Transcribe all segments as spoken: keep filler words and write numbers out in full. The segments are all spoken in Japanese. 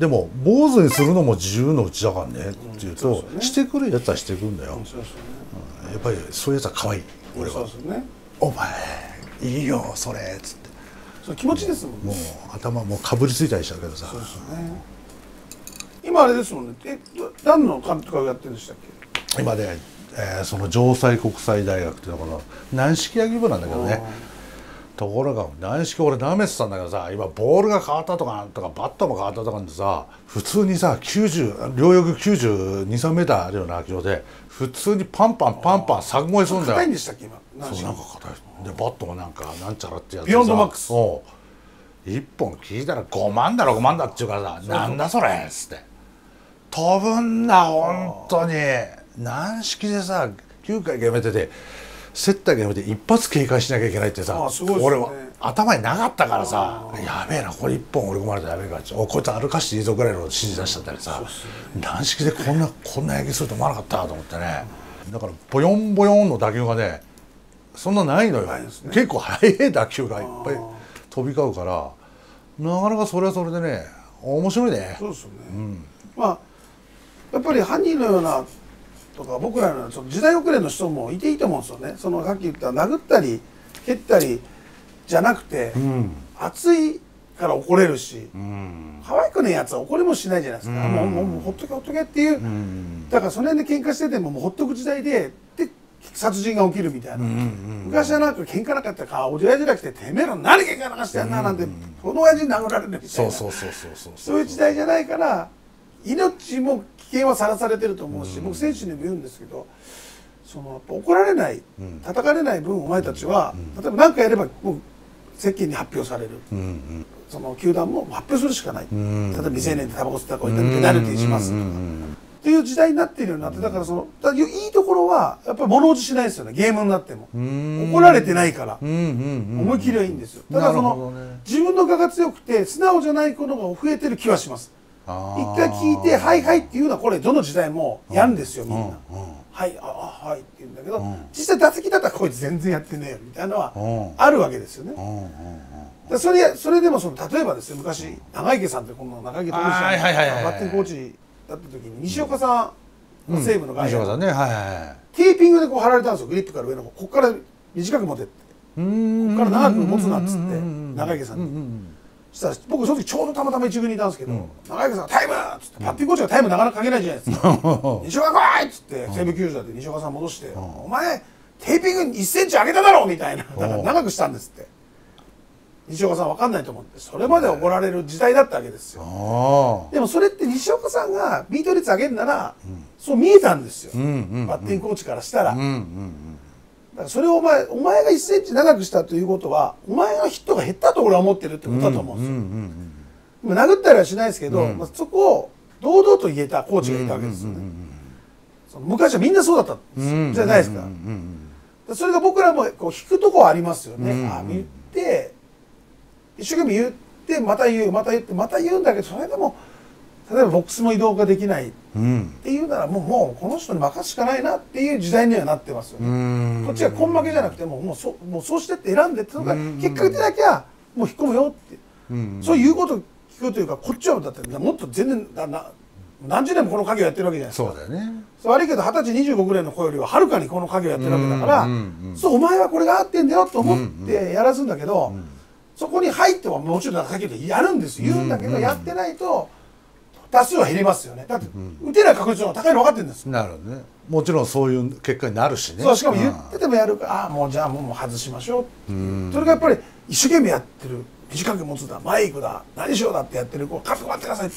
でも坊主にするのも自由のうちだからねっていうと、してくるやつはしてくんだよ。やっぱりそういうやつは可愛い。俺はお前いいよそれっつって、そう気持ちですもんね。もう頭もうかぶりついたりしたけどさ。今あれですもんね。え、何の監督がやってるんでしたっけ？今ね、えー、その城西国際大学っていうのかな、軟式野球部なんだけどね。ところが軟式俺なめてたんだけどさ、今ボールが変わったとかとかバットも変わったとかでさ、普通にさきゅうじゅう両翼きゅうじゅうに、さんメーターあるような球場で普通にパンパンパンパン柵越えするんだよ。硬いんでしたっけ今？そうなんか硬い。でバットもなんかなんちゃらってやつでさ、ビヨンドマックス。いっぽん聞いたらごまんだろごまんだっていうからさ、なんだそれっつって。飛ぶんな本当に。軟式でさきゅうかい決めてて接待決めて一発警戒しなきゃいけないってさ、ね、俺は頭になかったからさ、やべえなこれ一本俺込まれたらやべえから、おこいつ歩かしていいぞぐらいの指示出しちゃったりさ、ね、軟式でこんなこんな野球すると思わなかったと思ってね。だからボヨンボヨンの打球がねそんなないのよ、ね、結構速い打球がいっぱい飛び交うから、なかなかそれはそれでね面白いね。そうですよね、うん、まあやっぱり犯人のようなとか僕らの時代遅れの人もいていいと思うんですよね。そのさっき言った殴ったり蹴ったりじゃなくて、うん、熱いから怒れるし、うん、可愛くねえやつは怒りもしないじゃないですか、うん、もうもうほっとけほっとけっていう、うん、だからその辺で喧嘩しててももうほっとく時代でで殺人が起きるみたいな、昔はなんか喧嘩なかったからおじやじゃなくて、てめえら何喧嘩なんかしてやんななんて、うん、この親父に殴られるみたいな、そうそうそうそうそうそういう時代じゃないから、命も危険はさらされてると思うし、うん、僕選手にも言うんですけど、そのやっぱ怒られない、うん、叩かれない分お前たちは、うん、例えば何かやればもう世間に発表される、うんうん、その球団も発表するしかない、うん、例えば未成年でタバコ吸ったらこういったペナルティーしますとかっていう時代になっているようになって、だからそのだからいいところはやっぱり物おじしないですよね。ゲームになっても怒られてないから思い切りはいいんですよ。だからその、ね、自分の我が強くて素直じゃない子の方が増えてる気はします。一回聞いて「はいはい」っていうのはこれどの時代もやるんですよみんな「はいああはい」って言うんだけど、実際打席だったらこいつ全然やってねえよみたいなのはあるわけですよね。それそれでもその例えばですよ、昔長池さんってこの長池投手さんがバッティングコーチだった時に西岡さんの西武の外野テーピングでこう貼られたんですよ。グリップから上のここから短く持てって、ここから長く持つなっつって長池さんに。したら僕その時ちょうどたまたま一軍にいたんですけど、長池さんが「タイム!」っつって、バッティングコーチがタイムなかなかかけないじゃないですか。西岡来いっつって西武球場で西岡さん戻して「お前テーピングいっセンチ上げただろ!」みたいな、だから長くしたんですって。西岡さん分かんないと思って、それまで怒られる時代だったわけですよ。でもそれって西岡さんがビート率上げるならそう見えたんですよ、バッティングコーチからしたら。それをお前お前がいっセンチ長くしたということはお前のヒットが減ったと俺は思ってるってことだと思うんですよ。殴ったりはしないですけど、うん、まあそこを堂々と言えたコーチがいたわけですよね。昔はみんなそうだったんですじゃないですか。それが僕らもこう引くとこはありますよね。うんうん、あ言って一生懸命言ってまた言うまた言ってまた言うんだけど、それでも例えばボックスも移動ができないっていうなら、もうもうこの人に任すしかないなっていう時代にはなってますよね。こっちは根負けじゃなくてもうもうそもうそうしてって選んでってのが結果出なきゃもう引っ込むよって、そういうことを聞くというか、こっちはだってもっと全然なな何十年もこの家業やってるわけじゃないですか。そうだよね。悪いけどはたちにじゅうごぐらいの子よりははるかにこの家業やってるわけだから、そうお前はこれが合ってんだよと思ってやらすんだけど、そこに入ってはもちろん先ほどやるんです言うんだけど、やってないと。打数は減りますよね。だって打てない確率の方が高いの分かってるんですよ。なるほどね。もちろんそういう結果になるしね。そう、しかも言っててもやるから、ああもうじゃあもう外しましょう。うん、それがやっぱり一生懸命やってる、短く持つだ、マイクだ、何しようだってやってるこう覚悟待ってください。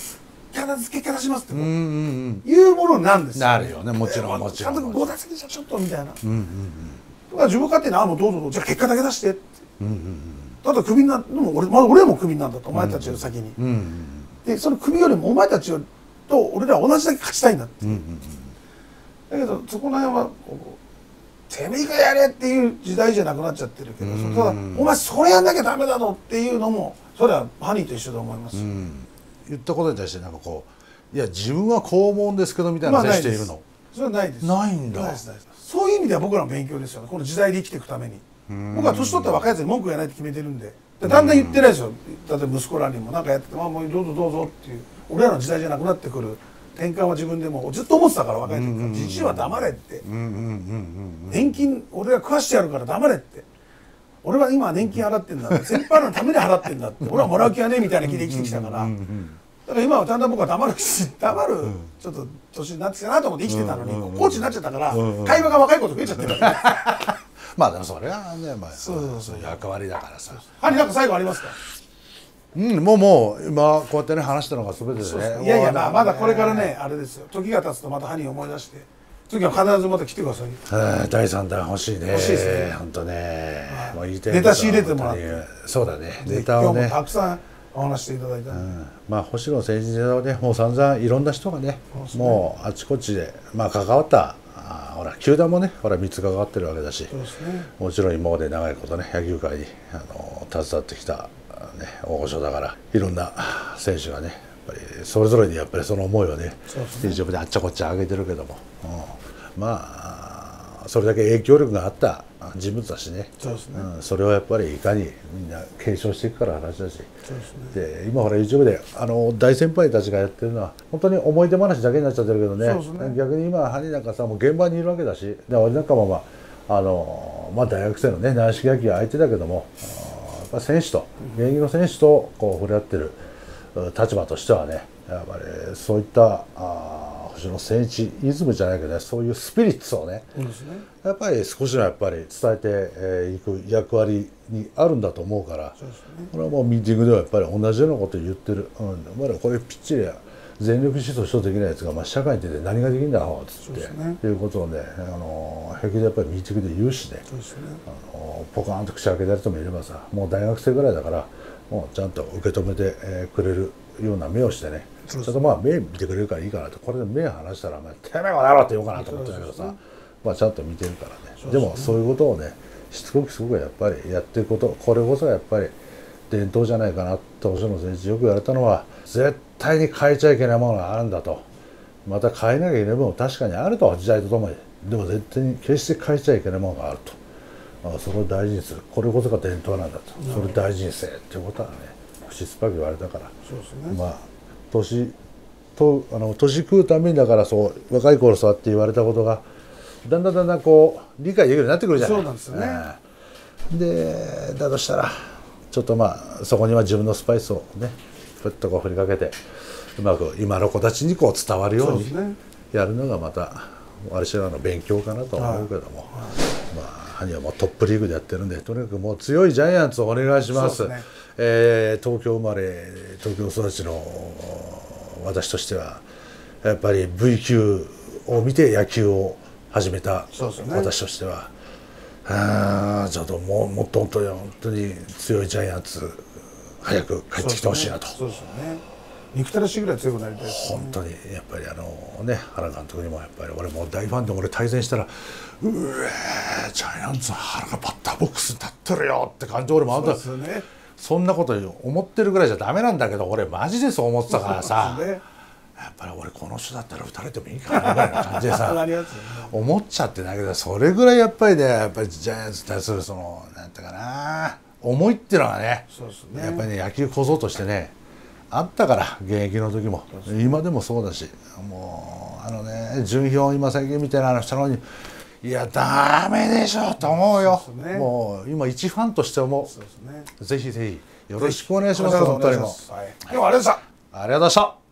片付け片しますってこういうものなんですよ。なるよね。もちろんもちろん。監督ごだせきじゃちょっとみたいな。うんうんうん。だから自分勝手にああもうどうぞどうぞじゃあ結果だけ出してって。うんうんうん。だってクビになっても俺まだ俺もクビになるんだと、お前たちより先に。うんうんうん。でその組よりもお前たちと俺らは同じだけ勝ちたいんだって。だけどそこら辺はこうてめえがやれっていう時代じゃなくなっちゃってるけど、うん、ただお前それやんなきゃダメだぞっていうのもそれはハニーと一緒だと思います、うん、言ったことに対してなんかこういや自分はこう思うんですけどみたいな接しているの、それはないです。ないんだ。そういう意味では僕らの勉強ですよね、この時代で生きていくために。僕は年取った若いやつに文句がないって決めてるんで。だんだん言ってないですよ。例えば息子らにも何かやってて「まあもうどうぞどうぞ」っていう、俺らの時代じゃなくなってくる転換は自分でもずっと思ってたから、若い時から「じじいは黙れ」って、年金俺が食わしてやるから黙れって、俺は今年金払ってんだ、先輩のために払ってんだって、俺はもらう気はねえみたいな気で生きてきたから、だから今はだんだん僕は黙るし、黙るちょっと年になってきたなと思って生きてたのに、コーチになっちゃったから会話が若い子と増えちゃってるから。まあでもそれはね、まあそういう役割だからさ。兄、なんか最後ありますか？うん、もうもう今こうやってね話したのが全てでね。いやいや、まあまだこれからねあれですよ。時が経つとまた兄を思い出して、次は必ずまた来てください。だいさんだん欲しいね。欲しいですね。本当ね。ネタ仕入れてもらって。そうだね。ネタをね。今日もたくさんお話していただいた。まあ星野誠二さんはね、もう散々いろんな人がね、もうあちこちでまあ関わった。あほら球団もねほらみっつ関わってるわけだし、ね、もちろん今まで長いことね野球界にあの携わってきた、ね、大御所だから、いろんな選手がねやっぱりそれぞれにやっぱりその思いをね一応、ね、であっちゃこっちゃ上げてるけども、うん、まあそれだけ影響力があった人物だしね、 そうですね、うん、それをやっぱりいかにみんな継承していくから話だし、そうですね、で今ほら YouTube であの大先輩たちがやってるのは本当に思い出話だけになっちゃってるけどね、そうですね、逆に今ハニーなんかさもう現場にいるわけだし、で俺なんかも、まああのまあ、大学生のね軟式野球相手だけども、やっぱ選手と現役の選手とこう触れ合ってる立場としてはね、やっぱりそういったあ星野誠一イズムじゃないけどね、そういうスピリッツをね、うんですね、やっぱり少しはやっぱり伝えていく役割にあるんだと思うから、そうですね、これはもうミーティングではやっぱり同じようなことを言ってる、うん、まだこれピッチで全力疾走できないやつが、まあ、社会に出て何ができるんだろうっつって、ね、いうことをねあの平気でやっぱりミーティングで言うしね、そうですね、あのポカーンと口開けた人もいればさ、もう大学生ぐらいだからもうちゃんと受け止めてくれるような目をしてね、ちょっとまあ目見てくれるからいいかなと、これで目離したら「てめえはだろ!」って言おうかなと思ってたけどさ、まあちゃんと見てるからね。でもそういうことをねしつこくしつこくやっぱりやっていくこと、これこそやっぱり伝統じゃないかなと星野誠一よく言われたのは、絶対に変えちゃいけないものがあるんだと、また変えなきゃいけないもの確かにあると、時代とともに、でも絶対に決して変えちゃいけないものがあると、それを大事にする、これこそが伝統なんだと、それを大事にせえっていうことはね口酸っぱく言われたから、そうですね、まあ年とあの年食うためにだから、そう若い頃そうやって言われたことがだんだんだんだんこう理解できるようになってくるじゃないですか。そうなんですよね。でだとしたらちょっとまあそこには自分のスパイスをねふっとこう振りかけて、うまく今の子たちにこう伝わるようにやるのがまた私らの勉強かなと思うけども、まあ兄はもうトップリーグでやってるんで、とにかくもう強いジャイアンツをお願いします。えー、東京生まれ東京育ちの私としてはやっぱり ブイ 級を見て野球を始めた私としては、あちょっともうもっと本当に本当に強いジャイアンツ早く帰ってきてほしいなと。憎たらしいぐらい強くなりたい、ね、本当にやっぱりあのね原監督にもやっぱり俺も大ファンで、俺対戦したら「うえジャイアンツの原がバッターボックスに立ってるよ」って感じ、俺もあんたですよね。そんなこと思ってるぐらいじゃダメなんだけど、俺マジでそう思ってたからさ、ね、やっぱり俺この人だったら打たれてもいいかなみたいな感じでさ思っちゃってたけど、それぐらいやっぱりねやっぱりジャイアンツに対するそのなんていうかな思いっていうのがね、ねやっぱりね野球小僧としてねあったから、現役の時も今でもそうだし、もうあのね順表今最近みたいな話したのに。いやダメでしょと思うよ。もう今一ファンとして思う。ぜひぜひよろしくお願いします。本当にも。今日はありがとうございました。ありがとうございました。